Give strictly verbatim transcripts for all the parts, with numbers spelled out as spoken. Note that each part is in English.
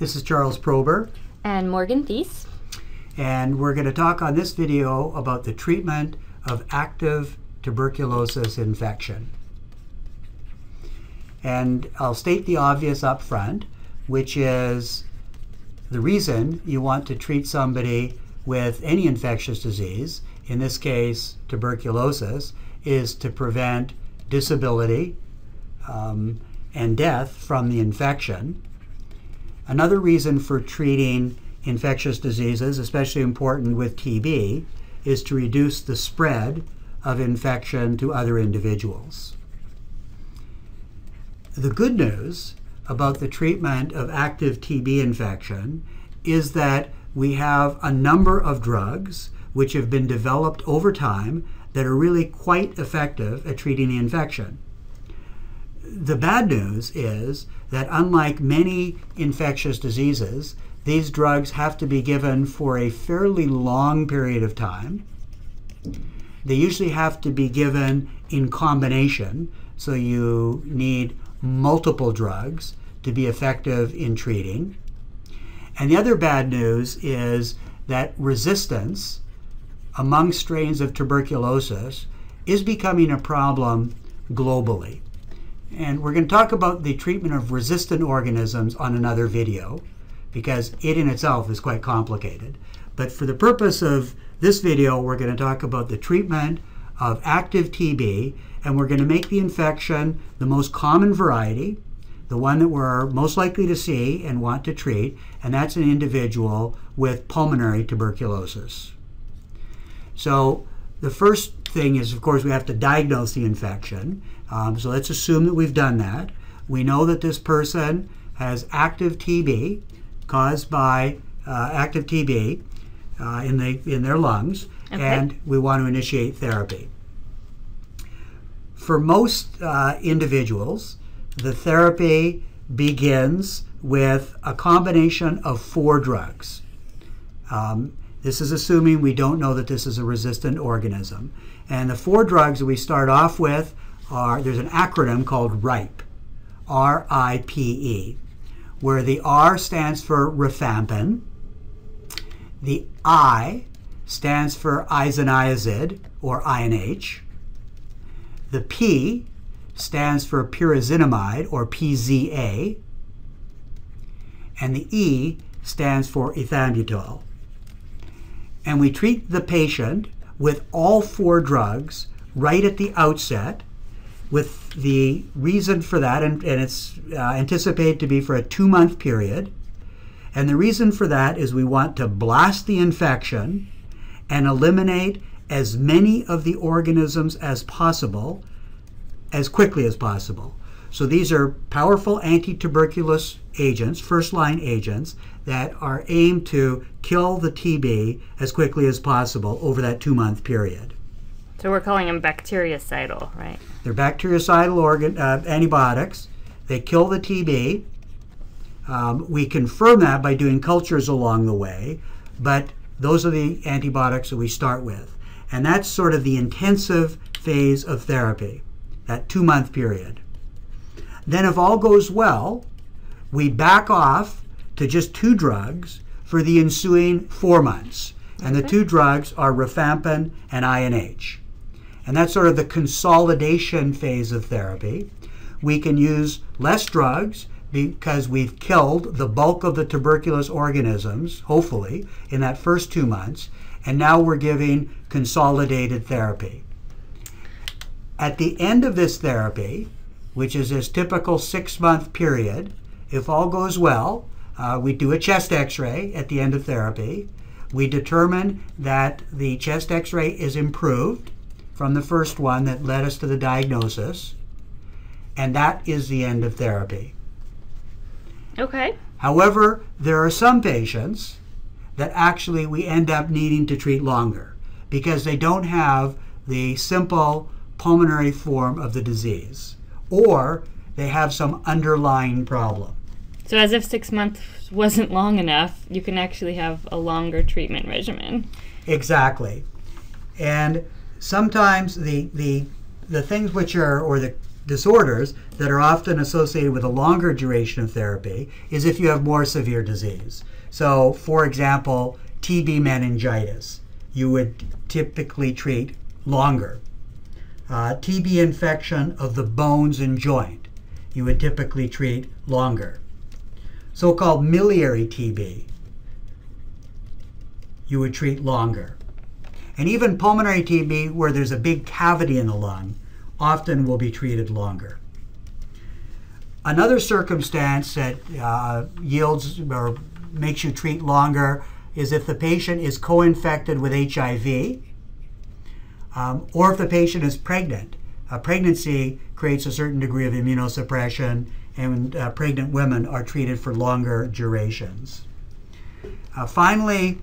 This is Charles Prober and Morgan Thies, and we're going to talk on this video about the treatment of active tuberculosis infection. And I'll state the obvious up front, which is the reason you want to treat somebody with any infectious disease, in this case tuberculosis, is to prevent disability um, and death from the infection. Another reason for treating infectious diseases, especially important with T B, is to reduce the spread of infection to other individuals. The good news about the treatment of active T B infection is that we have a number of drugs which have been developed over time that are really quite effective at treating the infection. The bad news is that unlike many infectious diseases, these drugs have to be given for a fairly long period of time. They usually have to be given in combination, so you need multiple drugs to be effective in treating. And the other bad news is that resistance among strains of tuberculosis is becoming a problem globally. And we're going to talk about the treatment of resistant organisms on another video, because it in itself is quite complicated. But for the purpose of this video, we're going to talk about the treatment of active T B, and we're going to make the infection the most common variety, the one that we're most likely to see and want to treat, and that's an individual with pulmonary tuberculosis. So the first thing is, of course, we have to diagnose the infection. Um, so let's assume that we've done that. We know that this person has active T B caused by uh, active T B uh, in, the, in their lungs, okay. And we want to initiate therapy. For most uh, individuals, the therapy begins with a combination of four drugs. Um, This is assuming we don't know that this is a resistant organism. And the four drugs that we start off with are, there's an acronym called RIPE, R I P E, where the R stands for rifampin, the I stands for isoniazid, or I N H, the P stands for pyrazinamide, or P Z A, and the E stands for ethambutol. And we treat the patient with all four drugs right at the outset, with the reason for that, and, and it's uh, anticipated to be for a two-month period. And the reason for that is we want to blast the infection and eliminate as many of the organisms as possible, as quickly as possible. So these are powerful anti-tuberculous agents, first-line agents, that are aimed to kill the T B as quickly as possible over that two-month period. So we're calling them bactericidal, right? They're bactericidal organ, uh, antibiotics. They kill the T B. Um, we confirm that by doing cultures along the way, but those are the antibiotics that we start with. And that's sort of the intensive phase of therapy, that two-month period. Then if all goes well, we back off to just two drugs for the ensuing four months. And okay. The two drugs are rifampin and I N H. And that's sort of the consolidation phase of therapy. We can use less drugs because we've killed the bulk of the tuberculous organisms, hopefully, in that first two months. And now we're giving consolidated therapy. At the end of this therapy, which is this typical six-month period, if all goes well, uh, we do a chest x-ray at the end of therapy. We determine that the chest x-ray is improved from the first one that led us to the diagnosis, and that is the end of therapy. Okay. However, there are some patients that actually we end up needing to treat longer because they don't have the simple pulmonary form of the disease, or they have some underlying problem. So as if six months wasn't long enough, you can actually have a longer treatment regimen. Exactly. And sometimes the, the, the things which are, or the disorders that are often associated with a longer duration of therapy is if you have more severe disease. So, for example, T B meningitis, you would typically treat longer. Uh, T B infection of the bones and joint, you would typically treat longer. So-called miliary T B, you would treat longer. And even pulmonary T B, where there's a big cavity in the lung, often will be treated longer. Another circumstance that uh, yields or makes you treat longer is if the patient is co-infected with H I V, um, or if the patient is pregnant. Uh, pregnancy creates a certain degree of immunosuppression, and uh, pregnant women are treated for longer durations. Uh, finally,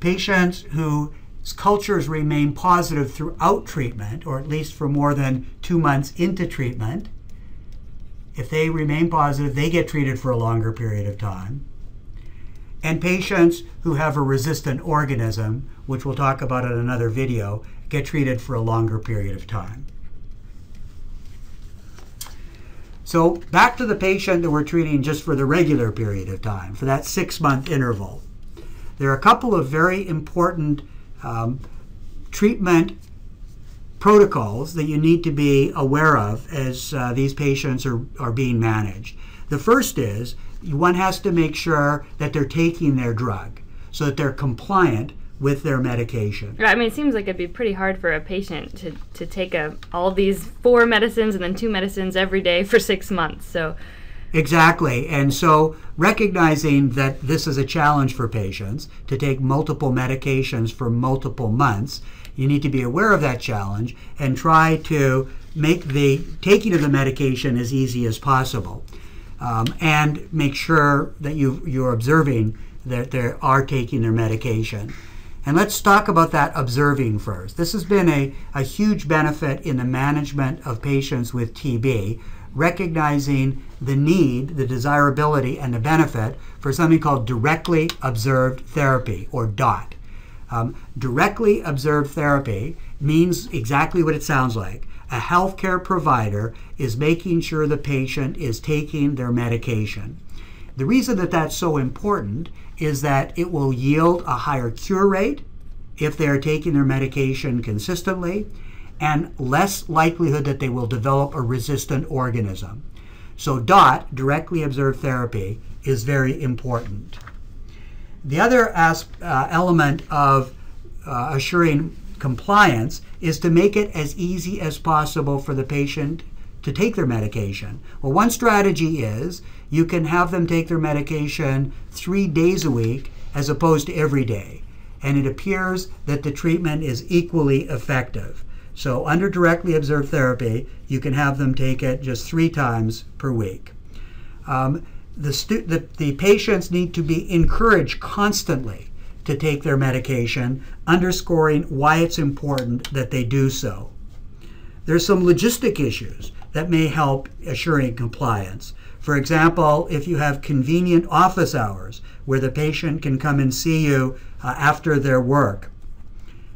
patients who cultures remain positive throughout treatment, or at least for more than two months into treatment. If they remain positive, they get treated for a longer period of time. And patients who have a resistant organism, which we'll talk about in another video, get treated for a longer period of time. So back to the patient that we're treating just for the regular period of time, for that six-month interval. There are a couple of very important Um, treatment protocols that you need to be aware of as uh, these patients are, are being managed. The first is one has to make sure that they're taking their drug so that they're compliant with their medication. Right, I mean, it seems like it'd be pretty hard for a patient to, to take a, all these four medicines and then two medicines every day for six months. So. Exactly. And so recognizing that this is a challenge for patients to take multiple medications for multiple months, you need to be aware of that challenge and try to make the taking of the medication as easy as possible. Um, and make sure that you, you're observing that they are taking their medication. And let's talk about that observing first. This has been a, a huge benefit in the management of patients with T B, recognizing the need, the desirability, and the benefit for something called directly observed therapy, or D O T. Um, directly observed therapy means exactly what it sounds like. A healthcare provider is making sure the patient is taking their medication. The reason that that's so important is that it will yield a higher cure rate if they are taking their medication consistently, and less likelihood that they will develop a resistant organism. So D O T, directly observed therapy, is very important. The other asp uh, element of uh, assuring compliance is to make it as easy as possible for the patient to take their medication. Well, one strategy is you can have them take their medication three days a week as opposed to every day, and it appears that the treatment is equally effective. So under directly observed therapy, you can have them take it just three times per week. Um, the, stu the, the patients need to be encouraged constantly to take their medication, underscoring why it's important that they do so. There's some logistic issues that may help assuring compliance. For example, if you have convenient office hours where the patient can come and see you uh, after their work,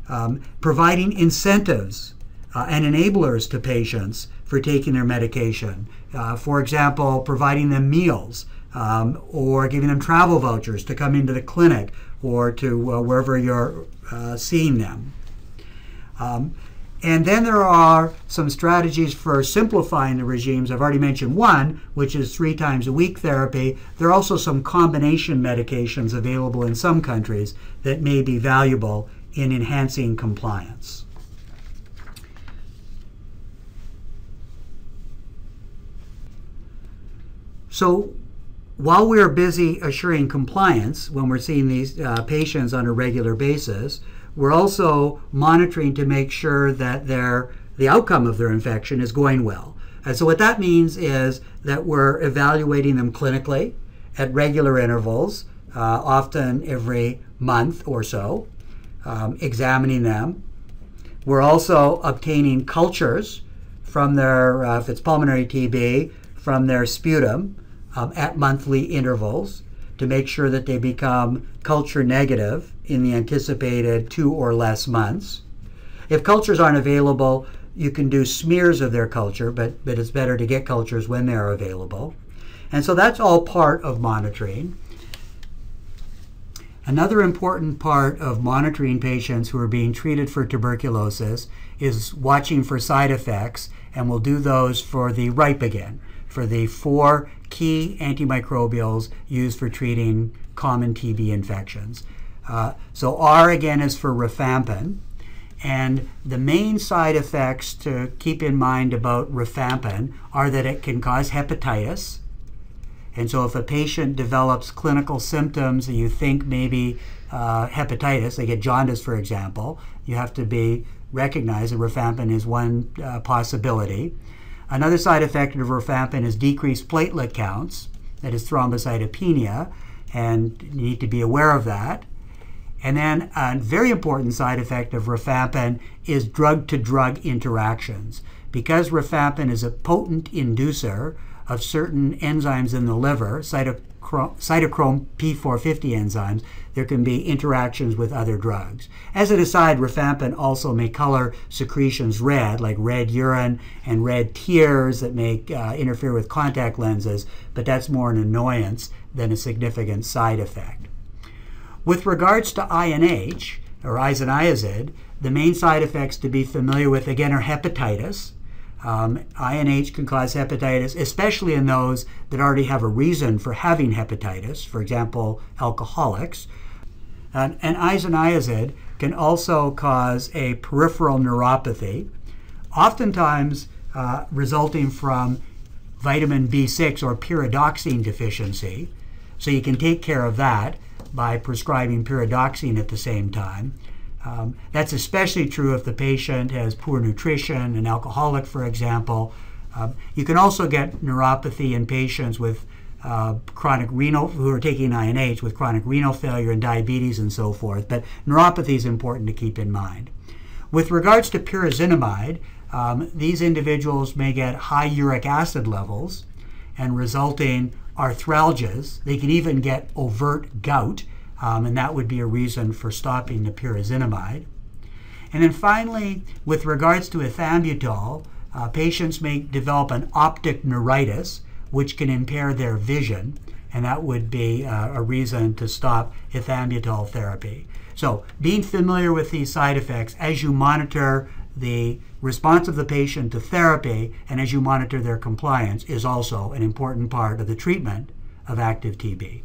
um, providing incentives Uh, and enablers to patients for taking their medication. Uh, for example, providing them meals um, or giving them travel vouchers to come into the clinic or to uh, wherever you're uh, seeing them. Um, and then there are some strategies for simplifying the regimes. I've already mentioned one, which is three times a week therapy. There are also some combination medications available in some countries that may be valuable in enhancing compliance. So while we're busy assuring compliance when we're seeing these uh, patients on a regular basis, we're also monitoring to make sure that their, the outcome of their infection is going well. And so what that means is that we're evaluating them clinically at regular intervals, uh, often every month or so, um, examining them. We're also obtaining cultures from their, uh, if it's pulmonary T B, from their sputum, Um, at monthly intervals to make sure that they become culture negative in the anticipated two or less months. If cultures aren't available, You can do smears of their culture, but, but it's better to get cultures when they're available. And so that's all part of monitoring. Another important part of monitoring patients who are being treated for tuberculosis is watching for side effects, and we'll do those for the RIPE again, for the four key antimicrobials used for treating common T B infections. Uh, so R again is for rifampin. And the main side effects to keep in mind about rifampin are that it can cause hepatitis. And so if a patient develops clinical symptoms that you think maybe uh, hepatitis, they get jaundice, for example, you have to be recognized that rifampin is one uh, possibility. Another side effect of rifampin is decreased platelet counts, that is thrombocytopenia, and you need to be aware of that. And then a very important side effect of rifampin is drug-to-drug interactions. Because rifampin is a potent inducer of certain enzymes in the liver, cytochrome, cytochrome P four fifty enzymes, there can be interactions with other drugs. As an aside, rifampin also may color secretions red, like red urine and red tears that may uh, interfere with contact lenses, but that's more an annoyance than a significant side effect. With regards to I N H, or isoniazid, the main side effects to be familiar with, again, are hepatitis. Um, I N H can cause hepatitis, especially in those that already have a reason for having hepatitis, for example, alcoholics. And, and isoniazid can also cause a peripheral neuropathy, oftentimes uh, resulting from vitamin B six or pyridoxine deficiency. So you can take care of that by prescribing pyridoxine at the same time. Um, that's especially true if the patient has poor nutrition, an alcoholic, for example. Um, you can also get neuropathy in patients with uh, chronic renal, who are taking I N H, with chronic renal failure and diabetes and so forth, but neuropathy is important to keep in mind. With regards to pyrazinamide, um, these individuals may get high uric acid levels and resulting arthralgias. They can even get overt gout, um, and that would be a reason for stopping the pyrazinamide. And then finally, with regards to ethambutol, uh, patients may develop an optic neuritis, which can impair their vision, and that would be uh, a reason to stop ethambutol therapy. So being familiar with these side effects as you monitor the response of the patient to therapy and as you monitor their compliance is also an important part of the treatment of active T B.